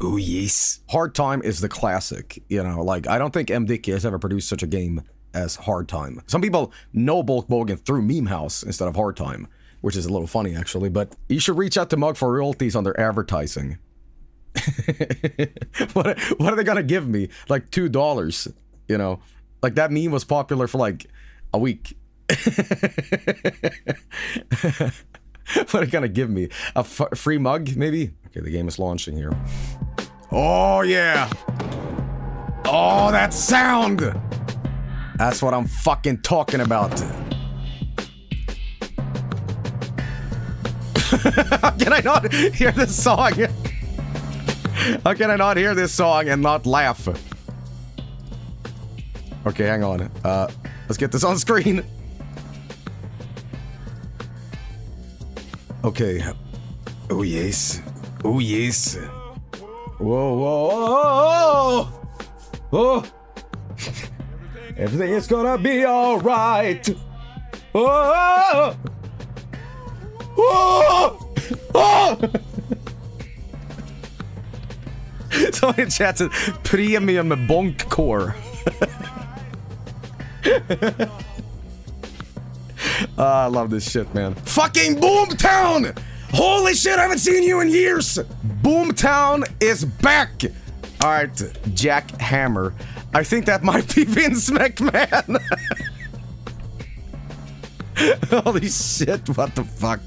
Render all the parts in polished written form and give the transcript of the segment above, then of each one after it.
Oh, yes. Hard Time is the classic, you know, like, I don't think MDickie has ever produced such a game as Hard Time. Some people know Bulk Bogan through Meme House instead of Hard Time, which is a little funny, actually, but you should reach out to Mug for royalties on their advertising. What are they gonna give me? Like $2, you know? Like, that meme was popular for, like, a week. What are they gonna give me? A free mug, maybe? Okay, the game is launching here. Oh, yeah! Oh, that sound! That's what I'm fucking talking about. How can I not hear this song? How can I not hear this song and not laugh? Okay, hang on. Let's get this on screen. Okay. Oh, yes. Oh, yes. Whoa, whoa, whoa, whoa. Everything is gonna be alright. Oh! Oh! Oh! Somebody in chat said premium bonk core. I love this shit, man. Fucking Boomtown! Holy shit, I haven't seen you in years! Boomtown is back! Alright, Jack Hammer. I think that might be Vince McMahon. Holy shit, what the fuck?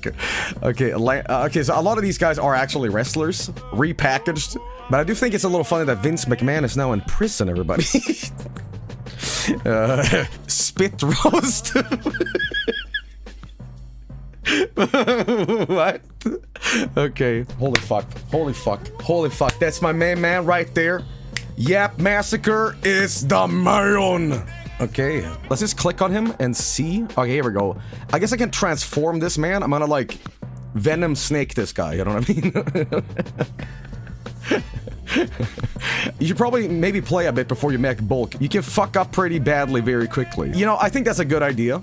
Okay, okay, so a lot of these guys are actually wrestlers, repackaged. But I do think it's a little funny that Vince McMahon is now in prison, everybody. Spit roast. What? Okay, holy fuck, holy fuck, holy fuck. That's my main man right there. Yap Massacre is the Marion. Okay, let's just click on him and see. Okay, here we go. I guess I can transform this man. I'm gonna, like, Venom Snake this guy, you know what I mean? You should probably maybe play a bit before you mech Bulk. You can fuck up pretty badly very quickly. You know, I think that's a good idea.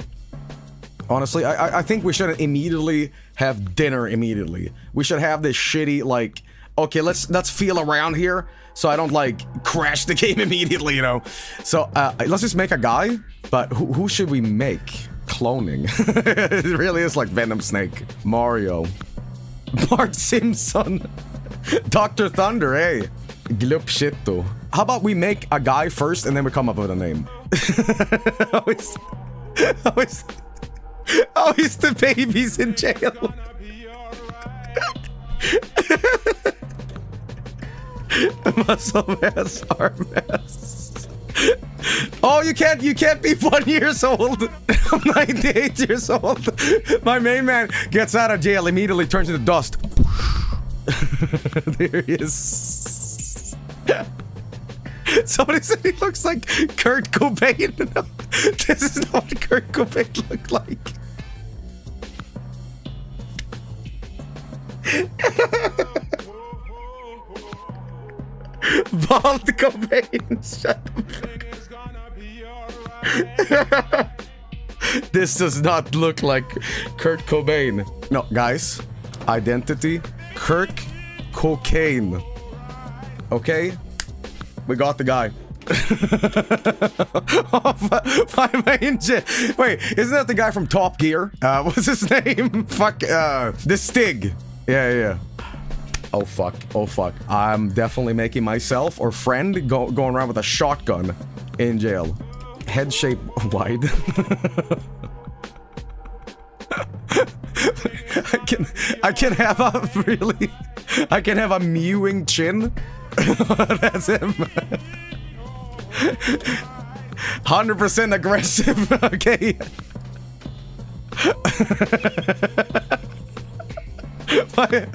Honestly, I think we shouldn't immediately have dinner immediately. We should have this shitty, like, okay, let's feel around here, so I don't, like, crash the game immediately, you know? So, let's just make a guy, but who should we make? Cloning. It really is like Venom Snake. Mario. Bart Simpson. Dr. Thunder, hey. Glupshitto. How about we make a guy first, and then we come up with a name? How is the baby's in jail? Muscle mass, arm mass. Oh, you can't be 1 year old. I'm 98 years old. My main man gets out of jail, immediately turns into dust. There he is. Somebody said he looks like Kurt Cobain. This is not what Kurt Cobain looked like. Bald Cobain, shut up. This does not look like Kurt Cobain. No, guys, identity, Kirk Cocaine. Okay, we got the guy. Wait, isn't that the guy from Top Gear? What's his name? Fuck, the Stig. Yeah, yeah. Oh fuck, oh fuck. I'm definitely making myself or friend going around with a shotgun in jail. Head shape wide. I can have a really, I can have a mewing chin. That's him. 100% aggressive, okay. Why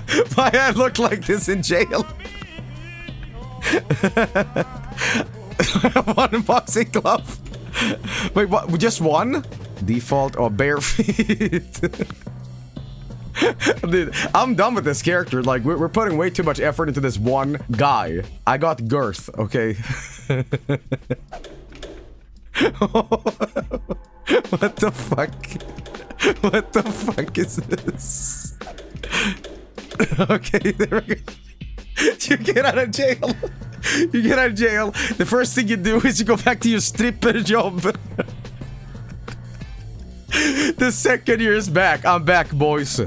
I look like this in jail? One boxing glove. Wait, what? Just one? Default or bare feet? Dude, I'm done with this character. Like, we're putting way too much effort into this one guy. I got girth, okay. What the fuck? What the fuck is this? Okay, there we go. You get out of jail. You get out of jail. The first thing you do is you go back to your stripper job. The second year is back. I'm back, boys.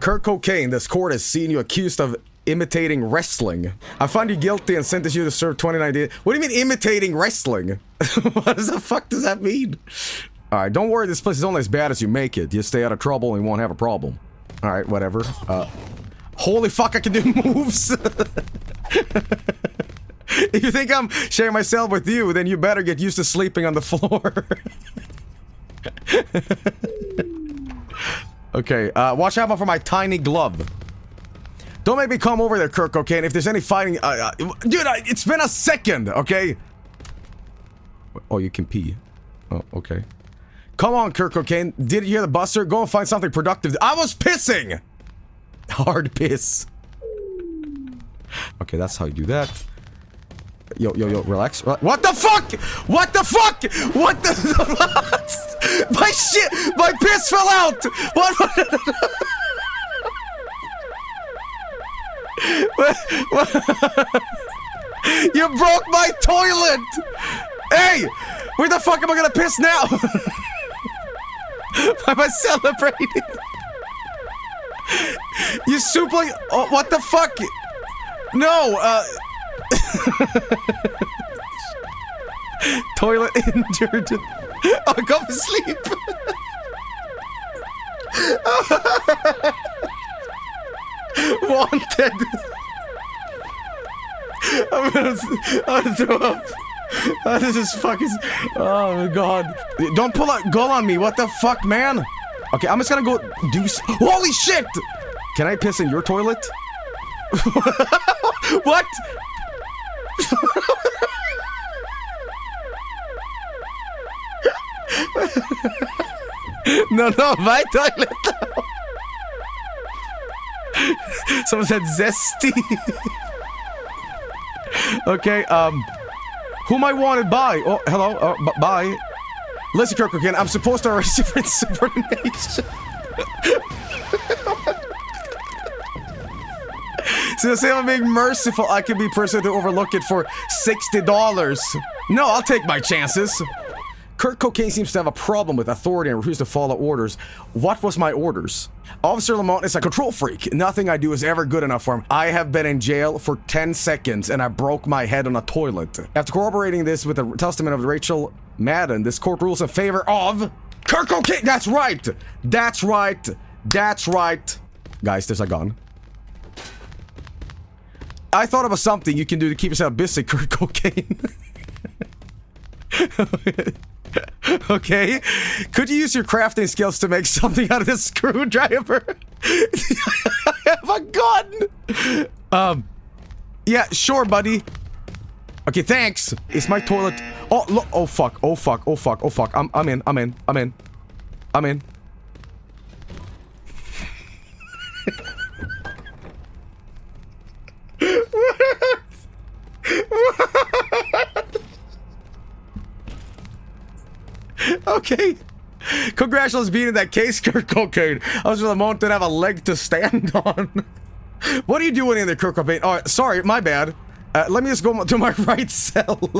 Kurt Cobain, this court has seen you accused of imitating wrestling. I find you guilty and sentence you to serve 29 days. What do you mean imitating wrestling? What the fuck does that mean? Alright, don't worry, this place is only as bad as you make it. You stay out of trouble and you won't have a problem. Alright, whatever. Holy fuck, I can do moves! If you think I'm sharing myself with you, then you better get used to sleeping on the floor. Okay, watch out for my tiny glove. Don't make me come over there, Kurt Cobain. If there's any fighting... dude, it's been a second, okay? Oh, you can pee. Oh, okay. Come on, Kurt Cobain. Did you hear the buster? Go and find something productive. I was pissing! Hard piss. Okay, that's how you do that. Yo, yo, yo, relax. What the fuck? What the fuck? What the... What? My shit! My piss fell out! What? You broke my toilet! Hey! Where the fuck am I gonna piss now? Am I celebrating? You super... Oh, what the fuck? No, Toilet injured. Oh, go to sleep. Wanted. I'm gonna throw up. Oh, this is fucking... Oh my god. Don't pull a gun on me. What the fuck, man? Okay, I'm just gonna go do... Holy shit! Can I piss in your toilet? What? No, my toilet. Someone said zesty. Okay, who am I wanted by? Oh, hello, bye. Listen, Kurt Cobain, I'm supposed to arrest you for insubordination. So instead of being merciful, I can be person to overlook it for $60. No, I'll take my chances. Kurt Cobain seems to have a problem with authority and refuses to follow orders. What was my orders? Officer Lamont is a control freak. Nothing I do is ever good enough for him. I have been in jail for 10 seconds and I broke my head on a toilet. After corroborating this with the testament of Rachel Madden, this court rules in favor of Kurt Cobain. That's right. That's right. That's right. Guys, there's a gun. I thought about something you can do to keep yourself busy, Kurt Cobain. Okay, could you use your crafting skills to make something out of this screwdriver? I have a gun! Yeah, sure, buddy. Okay, thanks. It's my toilet. Oh, look. Oh, fuck. Oh, fuck. Oh, fuck. Oh, fuck. I'm in. I'm in. I'm in. I'm in. What? Okay. Congratulations beating that case, Kurt Cobain. I was with Lamont and have a leg to stand on. What are you doing in there, Kurt Cobain? Oh, sorry, my bad. Let me just go to my right cell.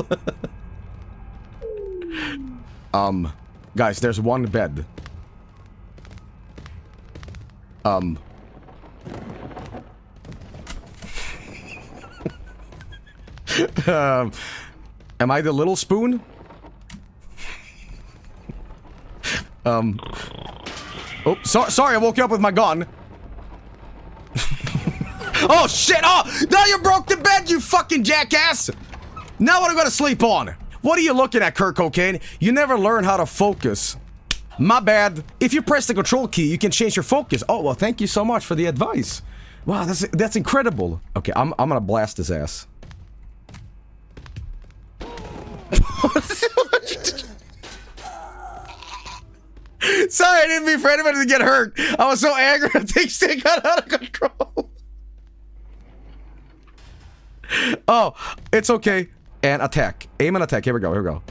Guys, there's one bed. Am I the little spoon? Oh, sorry, I woke you up with my gun. Oh, shit! Oh! Now you broke the bed, you fucking jackass! Now what am I gonna sleep on? What are you looking at, Kurt Cobain? You never learn how to focus. My bad. If you press the control key, you can change your focus. Oh, well, thank you so much for the advice. Wow, that's incredible. Okay, I'm gonna blast his ass. Sorry, I didn't mean for anybody to get hurt. I was so angry that things got out of control. Oh, it's okay. And attack. Aim and attack. Here we go, here we go.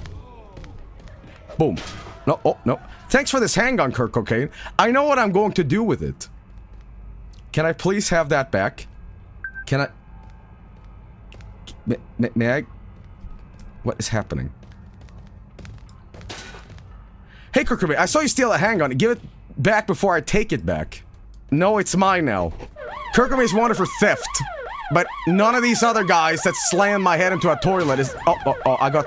Boom. No, oh, no. Thanks for this handgun, Kurt Cobain. I know what I'm going to do with it. Can I please have that back? Can I... May I? What is happening? Hey, Kurt Cobain, I saw you steal a handgun. Give it back before I take it back. No, it's mine now. Kurt Cobain is wanted for theft. But none of these other guys that slammed my head into a toilet is... Oh, I got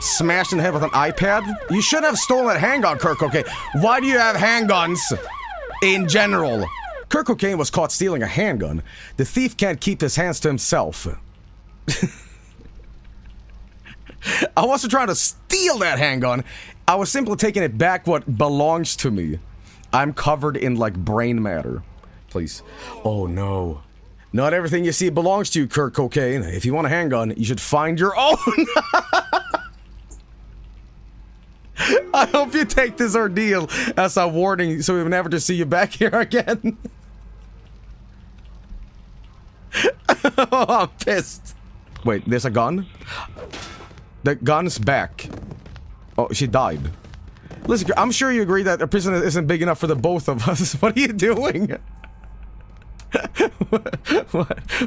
smashed in the head with an iPad? You should have stolen a handgun, Kurt Cobain. Why do you have handguns in general? Kurt Cobain was caught stealing a handgun. The thief can't keep his hands to himself. I wasn't trying to steal that handgun. I was simply taking it back what belongs to me. I'm covered in, like, brain matter. Please. Oh, no. Not everything you see belongs to you, Kurt Cobain. If you want a handgun, you should find your own. I hope you take this ordeal as a warning so we never to see you back here again. Oh, I'm pissed. Wait, there's a gun? The gun's back. Oh, she died. Listen, I'm sure you agree that a prison isn't big enough for the both of us. What are you doing?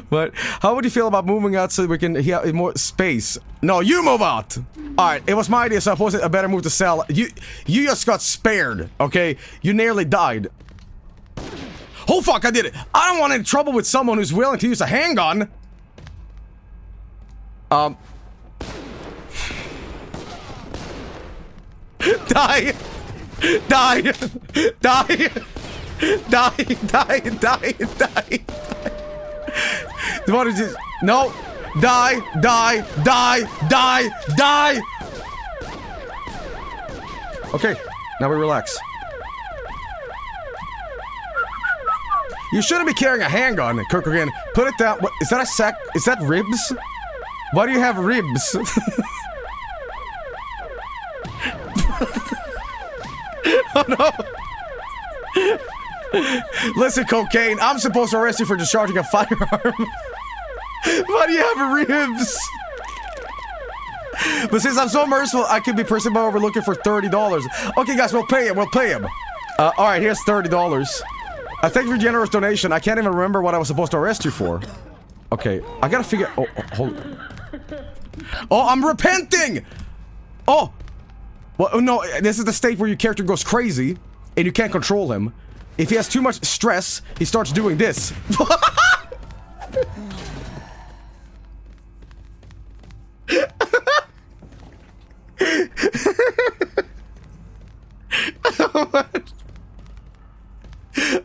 What? How would you feel about moving out so we can have more space? No, you move out! Alright, it was my idea, so I posted a better move to sell. You just got spared, okay? You nearly died. Oh fuck, I did it! I don't want any trouble with someone who's willing to use a handgun! Die! Die! Die! Die. What is this? No. Die. Okay, now we relax. You shouldn't be carrying a handgun, Kurt Cobain. Put it down. What, is that a sack? Is that ribs? Why do you have ribs? Oh no. Listen, Cocaine, I'm supposed to arrest you for discharging a firearm. Why do you have ribs? But since I'm so merciful, I could be personally overlooking for $30. Okay, guys, we'll pay him. Alright, here's $30. I thank you for your generous donation. I can't even remember what I was supposed to arrest you for. Okay, I gotta figure... Oh, hold on. Oh, I'm repenting! Oh! Well, no, this is the state where your character goes crazy, and you can't control him. If he has too much stress, he starts doing this.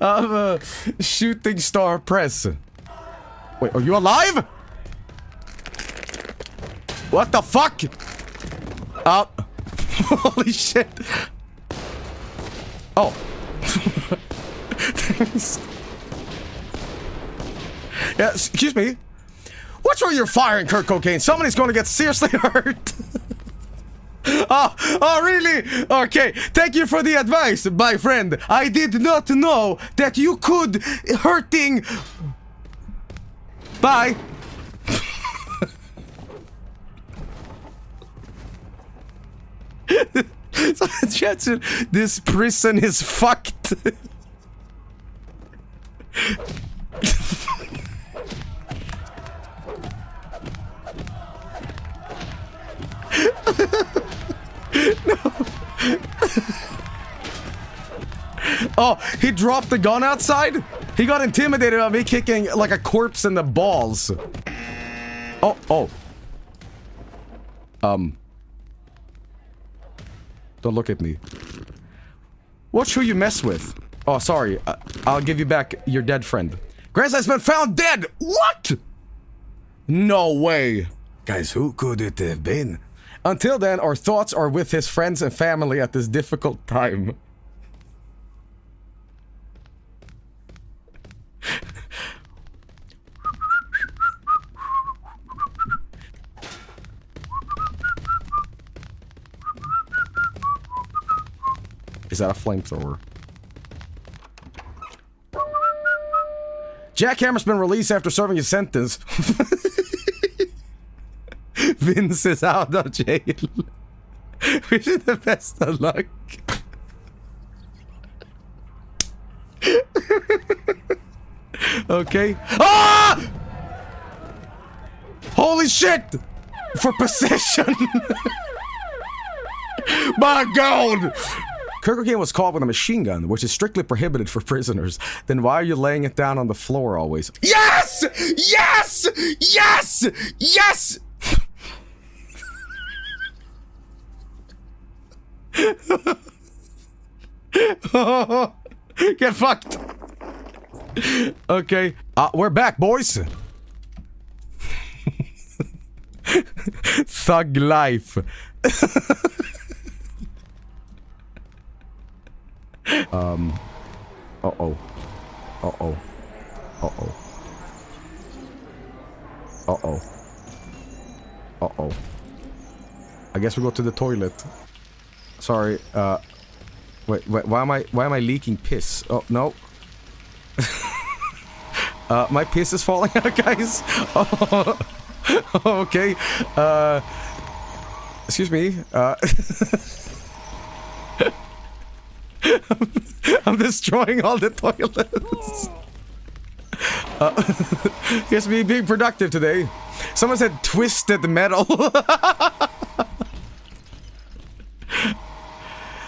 I'm a shooting star press. Wait, are you alive? What the fuck? Holy shit. Oh. Yeah, excuse me. What's wrong with your firing, Kurt Cobain? Somebody's going to get seriously hurt. Oh, really? Okay, thank you for the advice, my friend. I did not know that you could hurting. Bye. So, Jetson, this prison is fucked. No. Oh, he dropped the gun outside? He got intimidated by me kicking like a corpse in the balls. Oh. Don't look at me. Watch who you mess with. Oh, sorry. I'll give you back your dead friend. Grandson's been found dead! What?! No way. Guys, who could it have been? Until then, our thoughts are with his friends and family at this difficult time. Is that a flamethrower? Jackhammer's been released after serving his sentence. Vince is out of jail. Wish you the best of luck. Okay. Ah! Holy shit! For possession! My God! Kurt Cobain was caught with a machine gun, which is strictly prohibited for prisoners. Then why are you laying it down on the floor always? Yes! Yes! Yes! Yes! Get fucked. Okay, we're back, boys. Thug life. Uh oh. I guess we go to the toilet. Sorry. Wait, why am I leaking piss? Oh no. My piss is falling out, guys. Oh, okay. Excuse me. I'm destroying all the toilets. Here's me being productive today. Someone said twisted metal.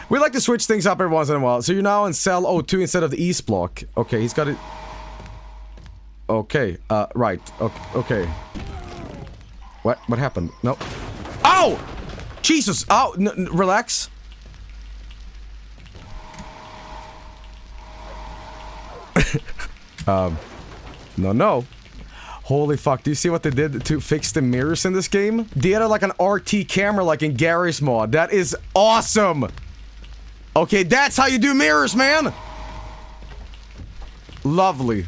We like to switch things up every once in a while. So you're now in cell 02 instead of the East block. Okay, he's got it. Okay, right. Okay. What happened? No. Ow! Jesus! Ow! Relax. No. Holy fuck, do you see what they did to fix the mirrors in this game? They had like an RT camera like in Garry's mod. That is awesome! Okay, that's how you do mirrors, man! Lovely.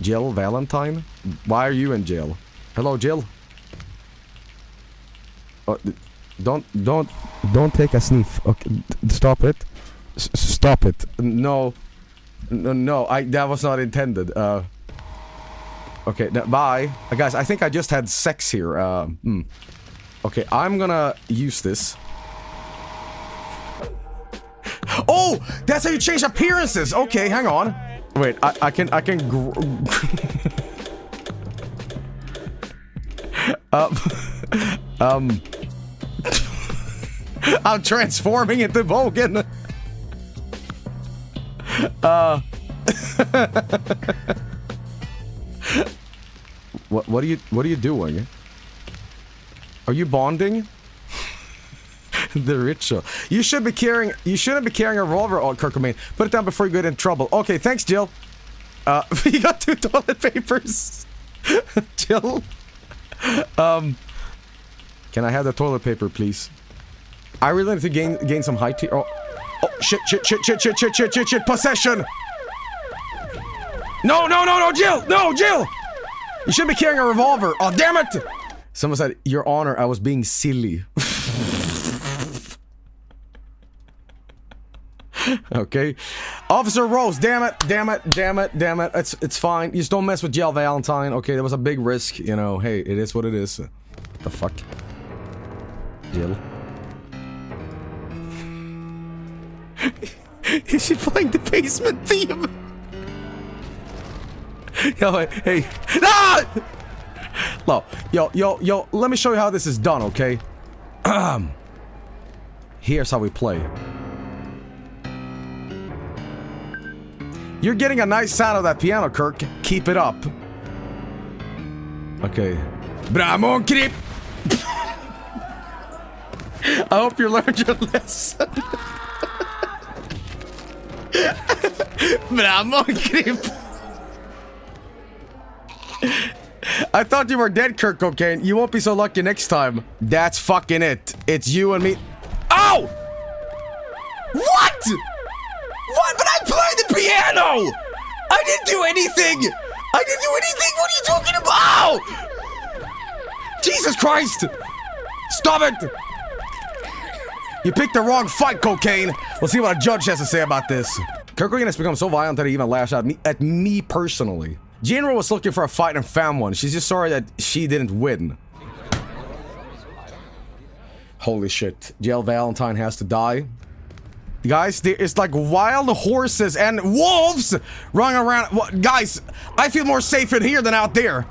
Jill Valentine? Why are you in jail? Hello, Jill. Don't take a sniff. Okay, stop it. Stop it. No, that was not intended. Okay, bye. Guys, I think I just had sex here. Okay, I'm gonna use this. Oh, that's how you change appearances. Okay, hang on. Wait, I can. I'm transforming into Vulcan. What are you doing? Are you bonding? The ritual. You shouldn't be carrying a revolver, Kurt Cobain. Put it down before you get in trouble. Okay, thanks, Jill. You got 2 toilet papers. Jill. Can I have the toilet paper, please? I really need to gain some high tea. Oh shit, possession. No, Jill. No, Jill. You shouldn't be carrying a revolver. Oh, damn it. Someone said, Your Honor, I was being silly. Okay, Officer Rose, damn it, it's fine. You just don't mess with Jill Valentine. Okay, there was a big risk, you know. Hey, it is what it is. The fuck, Jill? Is she playing the basement theme? Yo, hey, no! No, yo. Let me show you how this is done, okay? Here's how we play. You're getting a nice sound of that piano, Kirk. Keep it up. Okay. Bramon Krip! I hope you learned your lesson. Bramon Krip! I thought you were dead, Kurt Cobain. You won't be so lucky next time. That's fucking it. It's you and me. Ow! What?! What? But I played the piano! I didn't do anything! I didn't do anything! What are you talking about? Ow! Jesus Christ! Stop it! You picked the wrong fight, Cocaine! We'll see what a judge has to say about this. Kurt Cobain has become so violent that he even lashed out at me personally. General was looking for a fight and found one. She's just sorry that she didn't win. Holy shit. Jill Valentine has to die. Guys, there is like wild horses and wolves running around. Guys, I feel more safe in here than out there.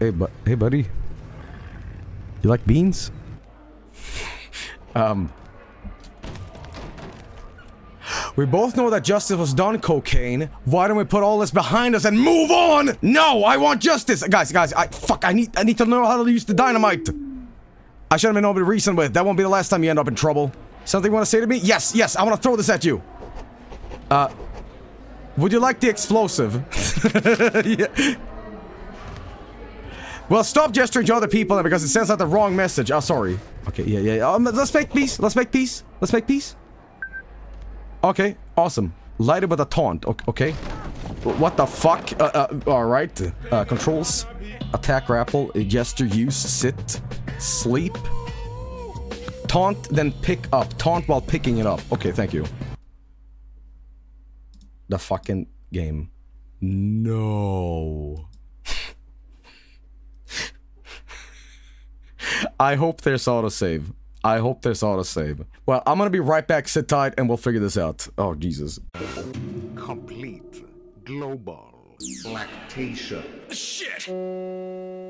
Hey, hey, buddy. You like beans? We both know that justice was done, cocaine. Why don't we put all this behind us and move on? No, I want justice, guys. I need to know how to use the dynamite. I should have been able to reason with. That won't be the last time you end up in trouble. Something you want to say to me? Yes, yes. I want to throw this at you. Would you like the explosive? Yeah. Well, stop gesturing to other people because it sends out the wrong message. Oh, sorry. Okay, yeah. Let's make peace. Let's make peace. Okay, awesome. Light it with a taunt. Okay. What the fuck? Alright. Controls. Attack, grapple, gesture, use, sit, sleep. Taunt, then pick up. Taunt while picking it up. Okay, thank you. The fucking game. No. I hope there's autosave. Well, I'm gonna be right back. Sit tight and we'll figure this out. Oh, Jesus. Complete. Global. Lactation. Shit!